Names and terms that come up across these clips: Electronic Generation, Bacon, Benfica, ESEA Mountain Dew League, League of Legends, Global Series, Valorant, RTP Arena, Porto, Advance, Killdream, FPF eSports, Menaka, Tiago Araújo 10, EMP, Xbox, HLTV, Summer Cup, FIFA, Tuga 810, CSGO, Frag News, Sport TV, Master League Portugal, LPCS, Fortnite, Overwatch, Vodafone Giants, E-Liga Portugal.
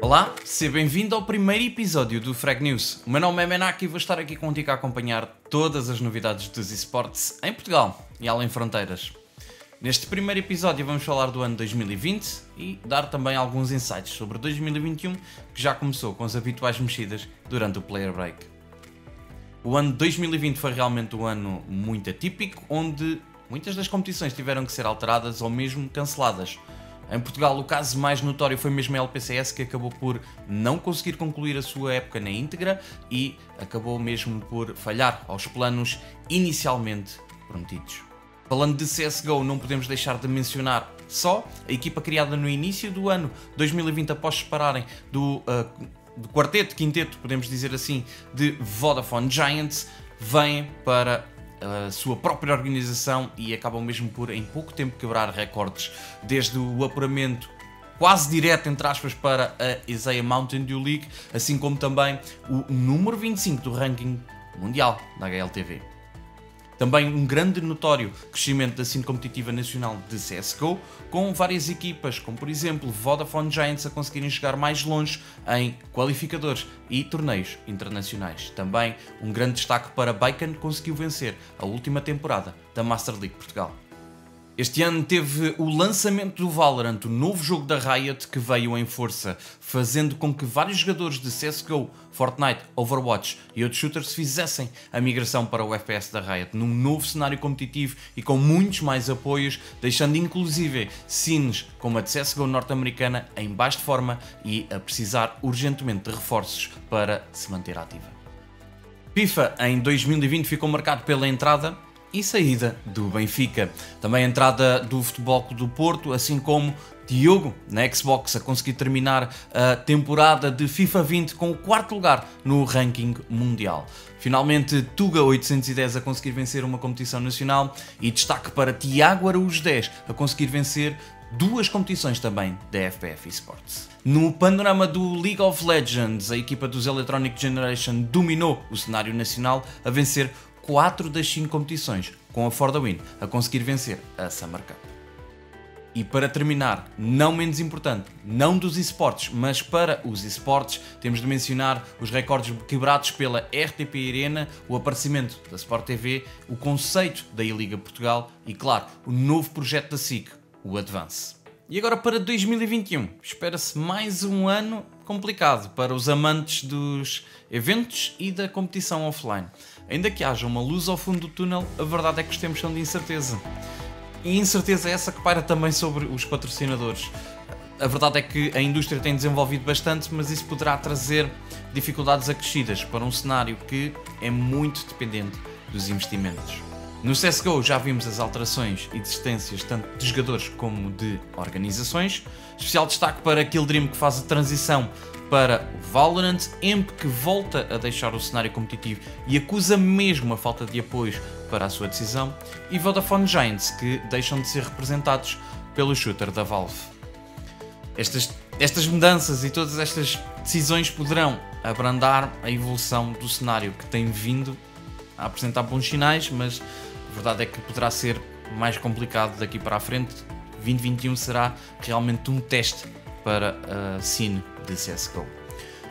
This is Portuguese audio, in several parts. Olá, seja bem-vindo ao primeiro episódio do Frag News. O meu nome é Menaka e vou estar aqui contigo a acompanhar todas as novidades dos esportes em Portugal e além fronteiras. Neste primeiro episódio vamos falar do ano 2020 e dar também alguns insights sobre 2021, que já começou com as habituais mexidas durante o Player Break. O ano 2020 foi realmente um ano muito atípico, onde muitas das competições tiveram que ser alteradas ou mesmo canceladas. Em Portugal, o caso mais notório foi mesmo a LPCS, que acabou por não conseguir concluir a sua época na íntegra e acabou mesmo por falhar aos planos inicialmente prometidos. Falando de CSGO, não podemos deixar de mencionar só a equipa criada no início do ano 2020, após separarem do quinteto, podemos dizer assim, de Vodafone Giants, vem para a sua própria organização e acabam mesmo por, em pouco tempo, quebrar recordes, desde o apuramento quase direto, entre aspas, para a ESEA Mountain Dew League, assim como também o número 25 do ranking mundial da HLTV. Também um grande notório crescimento da cena competitiva nacional de CSGO, com várias equipas, como por exemplo Vodafone Giants, a conseguirem chegar mais longe em qualificadores e torneios internacionais. Também um grande destaque para Bacon, que conseguiu vencer a última temporada da Master League Portugal. Este ano teve o lançamento do Valorant, o novo jogo da Riot, que veio em força, fazendo com que vários jogadores de CSGO, Fortnite, Overwatch e outros shooters fizessem a migração para o FPS da Riot, num novo cenário competitivo e com muitos mais apoios, deixando inclusive scenes como a de CSGO norte-americana em baixo de forma e a precisar urgentemente de reforços para se manter ativa. FIFA em 2020 ficou marcado pela entrada e saída do Benfica. Também a entrada do Futebol Clube do Porto, assim como Diogo na Xbox, a conseguir terminar a temporada de FIFA 20 com o quarto lugar no ranking mundial. Finalmente, Tuga 810 a conseguir vencer uma competição nacional e destaque para Tiago Araújo 10 a conseguir vencer duas competições também da FPF eSports. No panorama do League of Legends, a equipa dos Electronic Generation dominou o cenário nacional a vencer 4 das 5 competições, com a Fordawin a conseguir vencer a Summer Cup. E para terminar, não menos importante, não dos esportes, mas para os esportes, temos de mencionar os recordes quebrados pela RTP Arena, o aparecimento da Sport TV, o conceito da E-Liga Portugal e, claro, o novo projeto da SIC, o Advance. E agora para 2021, espera-se mais um ano complicado para os amantes dos eventos e da competição offline. Ainda que haja uma luz ao fundo do túnel, a verdade é que os tempos são de incerteza. E incerteza é essa que paira também sobre os patrocinadores. A verdade é que a indústria tem desenvolvido bastante, mas isso poderá trazer dificuldades acrescidas para um cenário que é muito dependente dos investimentos. No CSGO já vimos as alterações e desistências tanto de jogadores como de organizações. Especial destaque para Killdream, que faz a transição para o Valorant, EMP, que volta a deixar o cenário competitivo e acusa mesmo a falta de apoios para a sua decisão, e Vodafone Giants, que deixam de ser representados pelo shooter da Valve. Estas mudanças e todas estas decisões poderão abrandar a evolução do cenário, que tem vindo a apresentar bons sinais, mas a verdade é que poderá ser mais complicado daqui para a frente. 2021 será realmente um teste para a scene de CSGO.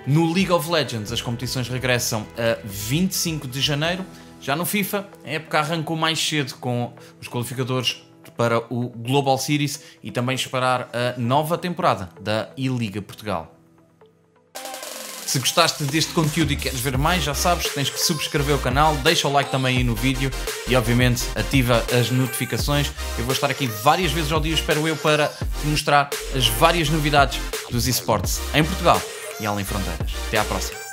No League of Legends, as competições regressam a 25 de janeiro. Já no FIFA, a época arrancou mais cedo com os qualificadores para o Global Series e também esperar a nova temporada da E-Liga Portugal. Se gostaste deste conteúdo e queres ver mais, já sabes, tens que subscrever o canal, deixa o like também aí no vídeo e obviamente ativa as notificações. Eu vou estar aqui várias vezes ao dia, espero eu, para te mostrar as várias novidades dos esportes em Portugal e além fronteiras. Até à próxima.